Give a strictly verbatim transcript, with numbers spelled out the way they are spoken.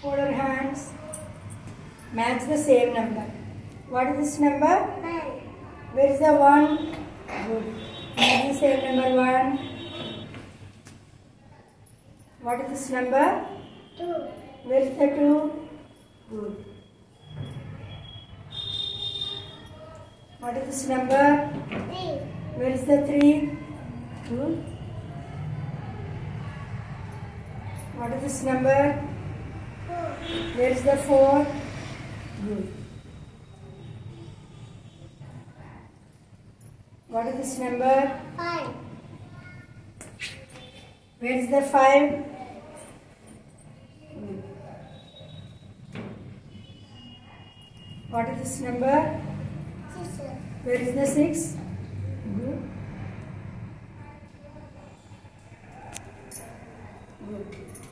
Fold your hands. Match the same number. What is this number? Nine. Where is the one? Good. Match the same number one. What is this number? Two. Where is the two? Good. What is this number? Three. Where is the three? Good. What is this number? Where is the four? Good. What is this number? Five. Where is the five? Good. What is this number? Six. Where is the six? Good. Good.